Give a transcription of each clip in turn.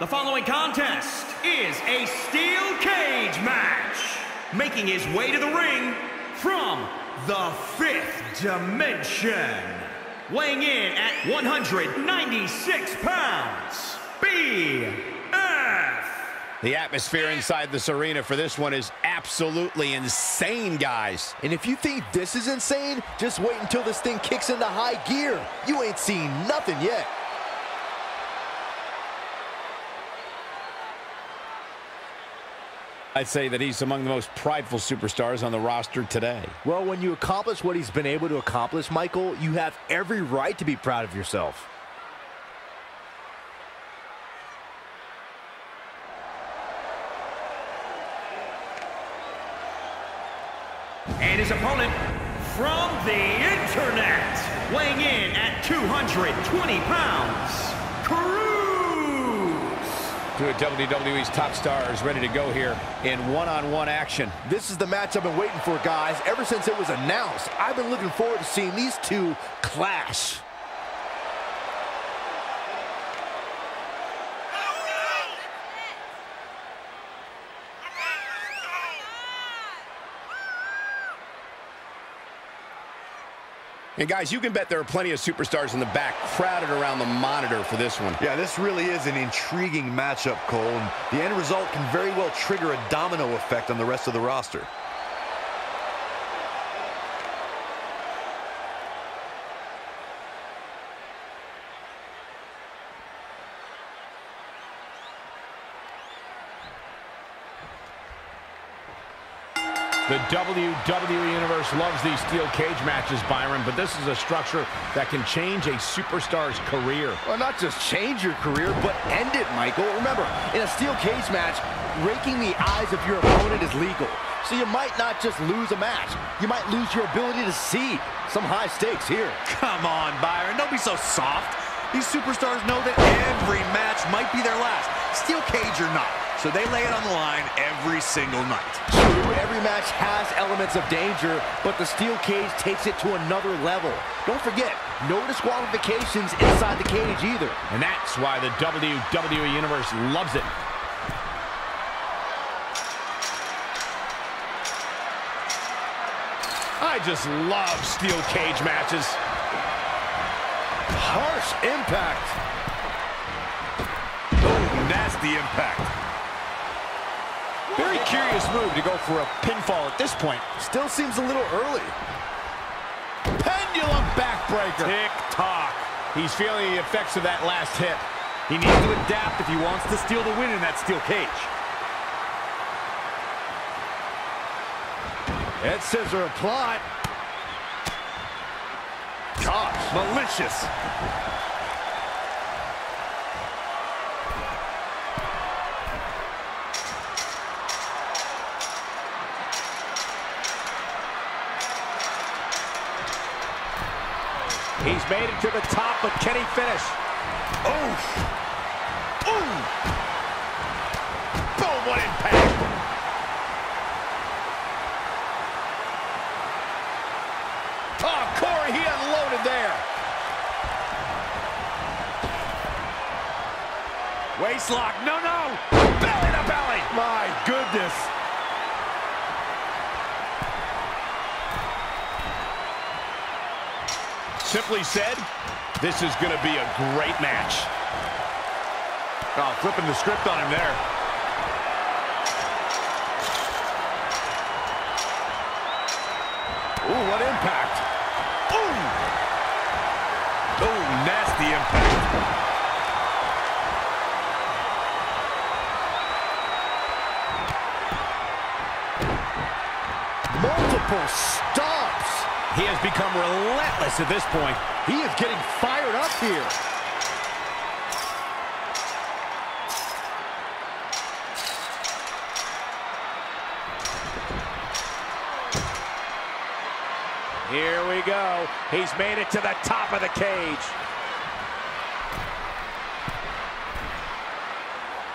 The following contest is a steel cage match. Making his way to the ring from the fifth dimension. Weighing in at 196 pounds, BF. The atmosphere inside this arena for this one is absolutely insane, guys. And if you think this is insane, just wait until this thing kicks into high gear. You ain't seen nothing yet. I'd say that he's among the most prideful superstars on the roster today. Well, when you accomplish what he's been able to accomplish, Michael, you have every right to be proud of yourself. And his opponent from the internet, weighing in at 220 pounds, to a WWE's top star is ready to go here in one-on-one action. This is the match I've been waiting for, guys, ever since it was announced. I've been looking forward to seeing these two clash. And guys, you can bet there are plenty of superstars in the back crowded around the monitor for this one. Yeah, this really is an intriguing matchup, Cole, and the end result can very well trigger a domino effect on the rest of the roster. The WWE Universe loves these steel cage matches, Byron, but this is a structure that can change a superstar's career. Well, not just change your career, but end it, Michael. Remember, in a steel cage match, raking the eyes of your opponent is legal. So you might not just lose a match. You might lose your ability to see. Some high stakes here. Come on, Byron. Don't be so soft. These superstars know that every match might be their last, steel cage or not. So they lay it on the line every single night. True, every match has elements of danger, but the steel cage takes it to another level. Don't forget, no disqualifications inside the cage either. And that's why the WWE Universe loves it. I just love steel cage matches. Harsh impact. Oh, nasty impact. Very curious move to go for a pinfall at this point. Still seems a little early. Pendulum backbreaker. Tick-tock. He's feeling the effects of that last hit. He needs to adapt if he wants to steal the win in that steel cage. Head scissor applied. Gosh, malicious. He's made it to the top, but can he finish? Oof! Ooh! Boom, what impact! Oh, Corey, he unloaded there. Waist lock, no, no! Belly to belly! My goodness! Simply said, this is going to be a great match. Oh, flipping the script on him there. Ooh, what impact. Ooh. Ooh, nasty impact. Multiple stops. He has become relentless at this point. He is getting fired up here. Here we go. He's made it to the top of the cage.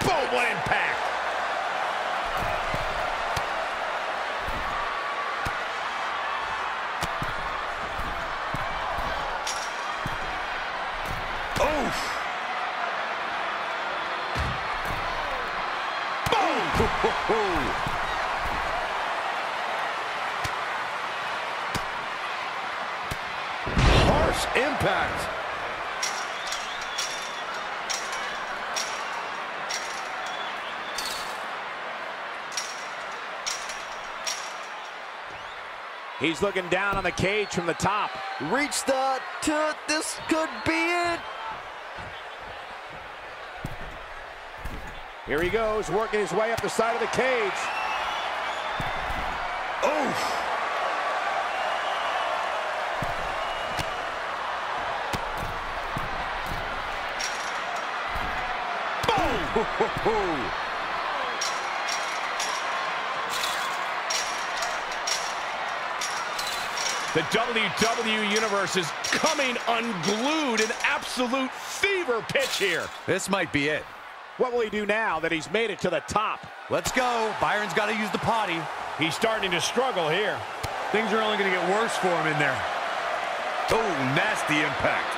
Boom, what impact. Ho, ho. Impact. He's looking down on the cage from the top. Reach the tut. This could be it. Here he goes, working his way up the side of the cage. Oh. Ho, ho, ho. The WWE Universe is coming unglued. An absolute fever pitch here. This might be it. What will he do now that he's made it to the top? Let's go. Byron's got to use the potty. He's starting to struggle here. Things are only going to get worse for him in there. Oh, nasty impact.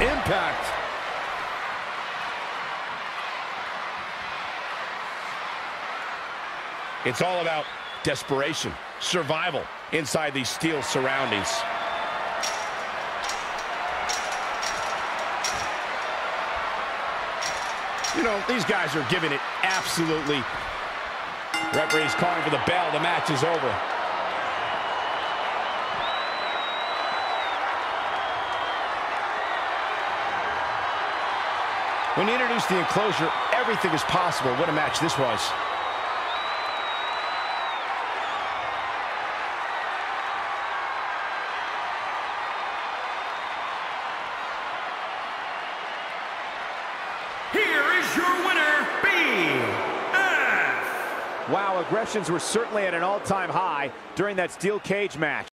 Impact. It's all about desperation, survival inside these steel surroundings. You know, these guys are giving it absolutely. Referee's calling for the bell. The match is over. When he introduced the enclosure, everything is possible. What a match this was. Here is your winner, B.F. Wow, aggressions were certainly at an all-time high during that steel cage match.